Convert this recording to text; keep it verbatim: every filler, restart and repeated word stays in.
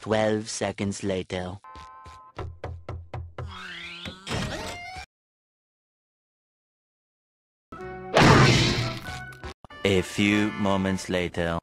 Twelve seconds later. A few moments later.